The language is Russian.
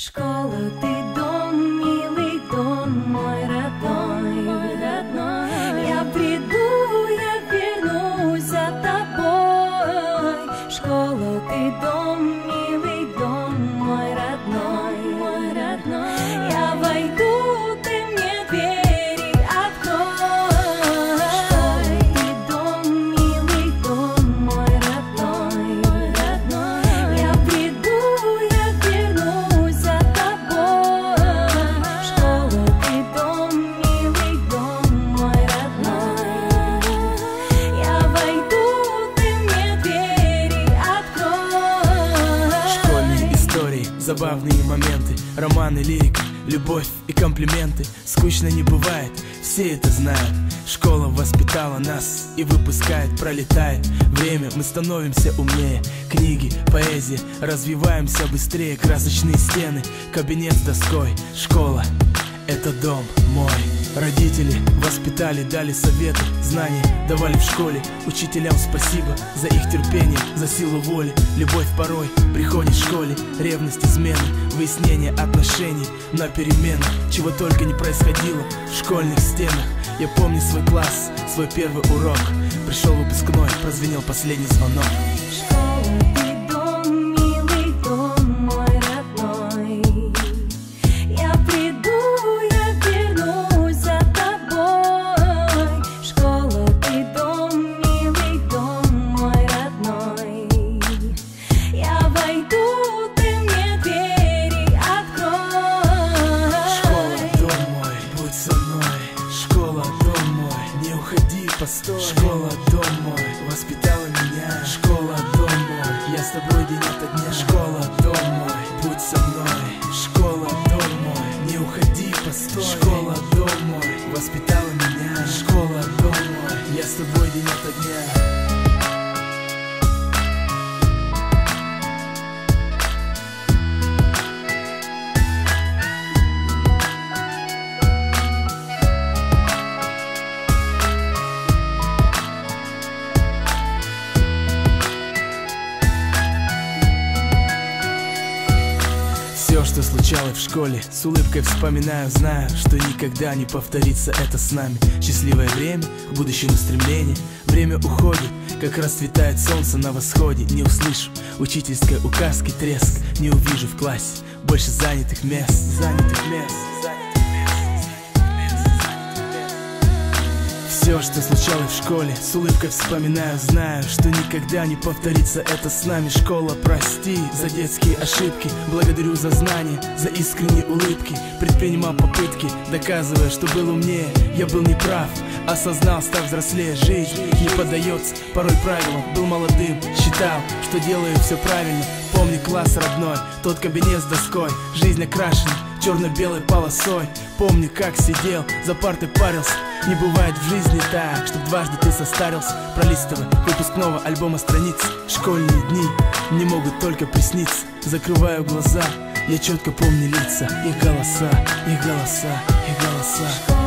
Школа, ты дом, милый дом, мой родной, Я приду, я вернусь за тобой. Школа, ты дом, милый дом, мой родной, Я войду, ты мне двери открой. Школа, ты дом, милый дом, мой родной, Я приду, я вернусь за тобой. Школа, ты дом, милый дом, мой родной, Я войду, ты мне двери открой. Школьные истории, забавные моменты, романы, лирика, любовь и комплименты. Скучно не бывает, все это знают. Школа воспитала нас и выпускает, пролетает время, мы становимся умнее. Книги, поэзия, развиваемся быстрее. Красочные стены, кабинет с доской. Школа — это дом мой. Родители воспитали, дали советы, знания давали в школе. Учителям спасибо за их терпение, за силу воли. Любовь порой приходит в школе, ревность, измены, выяснение отношений на перемены. Чего только не происходило в школьных стенах. Я помню свой класс, свой первый урок. Пришел выпускной, прозвенел последний звонок. Постой. Школа, дом мой, воспитала меня. Школа, дом мой, я с тобой день ото дня. Школа, дом мой, будь со мной. Школа, дом мой, не уходи, постой. Школа, дом мой, воспитала меня. Школа, дом мой, я с тобой день ото дня. Все, что случалось в школе, с улыбкой вспоминаю, знаю, что никогда не повторится это с нами. Счастливое время, к будущему стремление. Время уходит, как расцветает солнце на восходе. Не услышу учительской указки треск, не увижу в классе больше занятых мест, Все, что случалось в школе, с улыбкой вспоминаю, знаю, что никогда не повторится это с нами. Школа, прости за детские ошибки, благодарю за знания, за искренние улыбки. Предпринимал попытки, доказывая, что был умнее, я был неправ, осознал, став взрослее. Жизнь не поддается порой правилам, был молодым, считал, что делаю все правильно. Помню класс родной, тот кабинет с доской, жизнь окрашена черно-белой полосой. Помню, как сидел, за партой парился. Не бывает в жизни так, чтоб дважды ты состарился. Пролистывая выпускного альбома страниц, школьные дни не могут только присниться. Закрываю глаза, я четко помню лица, их голоса, их голоса, их голоса.